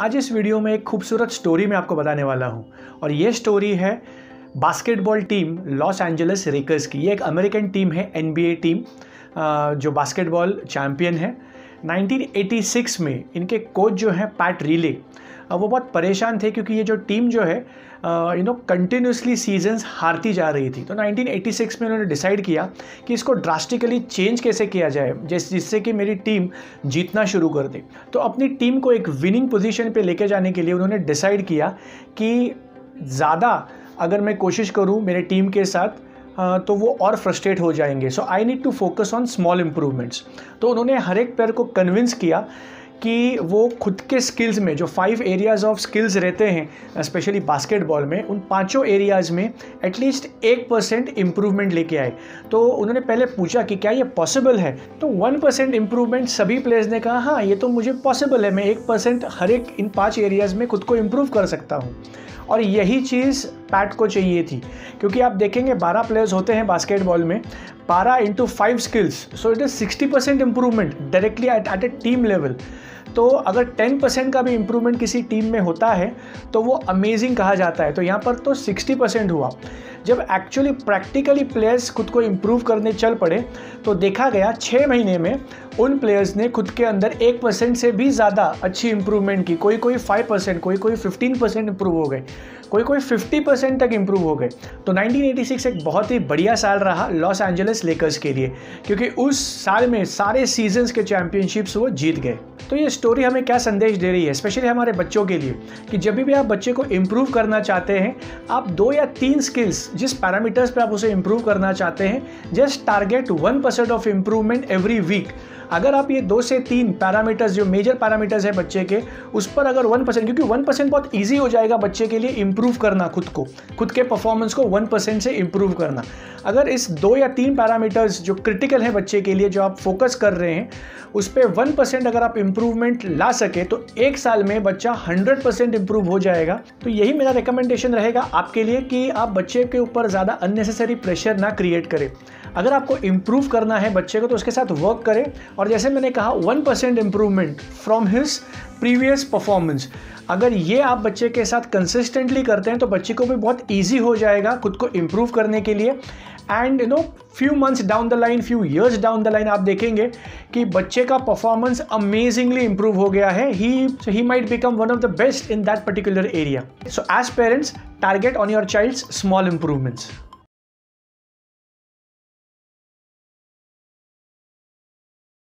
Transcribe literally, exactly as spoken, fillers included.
आज इस वीडियो में एक खूबसूरत स्टोरी मैं आपको बताने वाला हूँ और ये स्टोरी है basketball team Los Angeles Lakers की। ये एक अमेरिकन टीम है, एन बी ए टीम, जो बास्केटबॉल चैम्पियन है। नाइनटीन एटी सिक्स में इनके कोच जो हैं पैट रिले, वो बहुत परेशान थे क्योंकि ये जो टीम जो है यू नो कंटिन्यूसली सीजन्स हारती जा रही थी। तो नाइनटीन एटी सिक्स में उन्होंने डिसाइड किया कि इसको ड्रास्टिकली चेंज कैसे किया जाए जिस जिससे कि मेरी टीम जीतना शुरू कर दे। तो अपनी टीम को एक विनिंग पोजीशन पे लेके जाने के लिए उन्होंने डिसाइड किया कि ज़्यादा अगर मैं कोशिश करूँ मेरे टीम के साथ तो वो और फ्रस्ट्रेट हो जाएंगे, so I need to focus on small improvements. तो उन्होंने हर एक प्लेयर को कन्विंस किया कि वो खुद के स्किल्स में जो फाइव एरियाज़ ऑफ स्किल्स रहते हैं स्पेशली बास्केटबॉल में, उन पांचों एरियाज़ में एटलीस्ट एक परसेंट इम्प्रूवमेंट लेके आए। तो उन्होंने पहले पूछा कि क्या ये पॉसिबल है, तो वन परसेंट इम्प्रूवमेंट सभी प्लेयर्स ने कहा हाँ ये तो मुझे पॉसिबल है, मैं एक परसेंट हर एक इन पाँच एरियाज़ में खुद को इम्प्रूव कर सकता हूँ। और यही चीज़ पैट को चाहिए थी क्योंकि आप देखेंगे बारह प्लेयर्स होते हैं बास्केटबॉल में, बारह into five skills, so it is sixty percent improvement directly at at a team level. तो अगर टेन परसेंट का भी इम्प्रूवमेंट किसी टीम में होता है तो वो अमेजिंग कहा जाता है। तो यहाँ पर तो सिक्सटी परसेंट हुआ। जब एक्चुअली प्रैक्टिकली प्लेयर्स खुद को इम्प्रूव करने चल पड़े तो देखा गया छः महीने में उन प्लेयर्स ने खुद के अंदर एक परसेंट से भी ज़्यादा अच्छी इम्प्रूवमेंट की। कोई कोई फाइव परसेंट, कोई कोई फिफ्टीन परसेंट इम्प्रूव हो गए, कोई कोई फिफ्टी परसेंट तक इम्प्रूव हो गए। तो नाइनटीन एटी सिक्स एक बहुत ही बढ़िया साल रहा लॉस एंजलिस लेकर्स के लिए क्योंकि उस साल में सारे सीजन्स के चैम्पियनशिप्स वो जीत गए। तो ये स्टोरी हमें क्या संदेश दे रही है स्पेशली हमारे बच्चों के लिए कि जब भी आप बच्चे को इम्प्रूव करना चाहते हैं, आप दो या तीन स्किल्स जिस पैरामीटर्स पे आप उसे इम्प्रूव करना चाहते हैं, just target one percent of improvement every week. अगर आप ये दो से तीन पैरामीटर्स जो मेजर पैरामीटर्स है बच्चे के, उस पर अगर वन परसेंट, क्योंकि वन परसेंट बहुत ईजी हो जाएगा बच्चे के लिए इम्प्रूव करना, खुद को खुद के परफॉर्मेंस को वन परसेंट से इम्प्रूव करना। अगर इस दो या तीन पैरामीटर्स जो क्रिटिकल है बच्चे के लिए जो आप फोकस कर रहे हैं उस पर वन परसेंट अगर आप इम्प्रूवमेंट ला सके तो एक साल में बच्चा हंड्रेड परसेंट इम्प्रूव हो जाएगा। तो यही मेरा रिकमेंडेशन रहेगा आपके लिए कि आप बच्चे के ऊपर ज़्यादा अननेसेसरी प्रेशर ना क्रिएट करें। अगर आपको इम्प्रूव करना है बच्चे को तो उसके साथ वर्क करें और जैसे मैंने कहा one percent improvement from his previous performance, अगर ये आप बच्चे के साथ कंसिस्टेंटली करते हैं तो बच्चे को भी बहुत ईजी हो जाएगा खुद को इम्प्रूव करने के लिए। And you know few months down the line, few years down the line आप देखेंगे कि बच्चे का परफॉर्मेंस अमेजिंगली इम्प्रूव हो गया है। He he might become one of the best in that particular area. So as parents target on your child's small improvements.